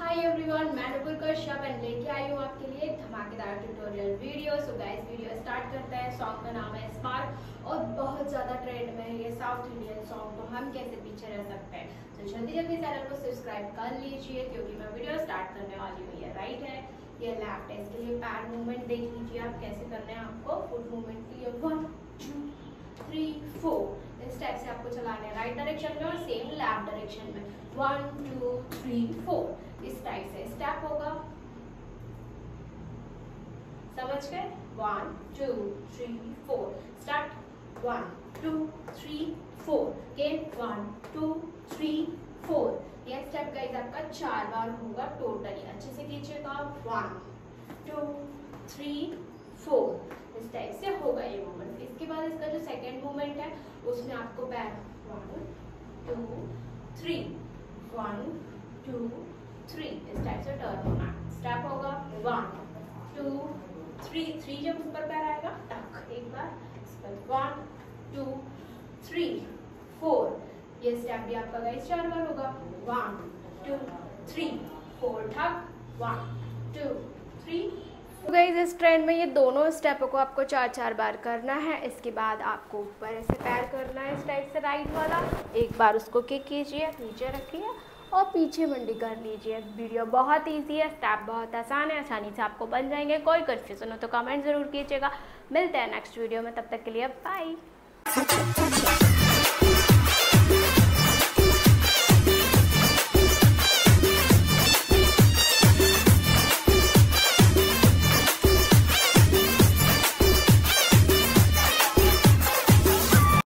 Hi everyone, मैं Nupur Kashyap and लेके आई हूँ आपके लिए धमाकेदार tutorial video. So guys, video start करते हैं। सॉन्ग का नाम है स्पार्क और बहुत ज़्यादा ट्रेंड में है ये साउथ इंडियन सॉन्ग, तो हम कैसे पीछे रह सकते हैं। तो जल्दी जल्दी चैनल को सब्सक्राइब कर लीजिए क्योंकि मैं वीडियो स्टार्ट करने वाली हूँ। ये राइट है, ये लेफ्ट है। इसके लिए पैर मूवमेंट देख लीजिए आप कैसे करना है आपको। फुट मूवमेंट के लिए 1 2 3 4 इस टाइप से आपको चलाना है राइट डायरेक्शन में और सेम लेफ्ट डायरेक्शन में 1 2 3 4 इस टाइप से स्टेप होगा, समझ गए। 1 2 3 4 स्टार्ट। 1 2 3 4 के 1 2 3 4। यह स्टेप गाइस आपका 4 बार होगा टोटली। अच्छे से कीजिएगा। 1 2 3 4 इस टाइप से होगा ये मूवमेंट। इसके बाद इसका जो सेकेंड मूवमेंट है उसमें आपको बैक 1 2 3 1 2 3 इस टाइप से टर्न होना। स्टेप होगा 1 2 3 3 जब ऊपर पैर आएगा टक एक बार, इसके बाद 1 2 3 4 ये स्टेप भी आपका गाइस 4 बार होगा। 1 2 3 4 टक 1 2 3। तो गाइस इस ट्रेंड में ये दोनों स्टेपों को आपको 4 4 बार करना है। इसके बाद आपको ऊपर ऐसे पैर करना है इस टाइप से राइट वाला, एक बार उसको किक कीजिए, नीचे रखिए और पीछे मंडी कर लीजिए। वीडियो बहुत इजी है, स्टेप बहुत आसान है, आसानी से आपको बन जाएंगे। कोई कन्फ्यूजन हो तो कमेंट ज़रूर कीजिएगा। मिलते हैं नेक्स्ट वीडियो में, तब तक के लिए बाय।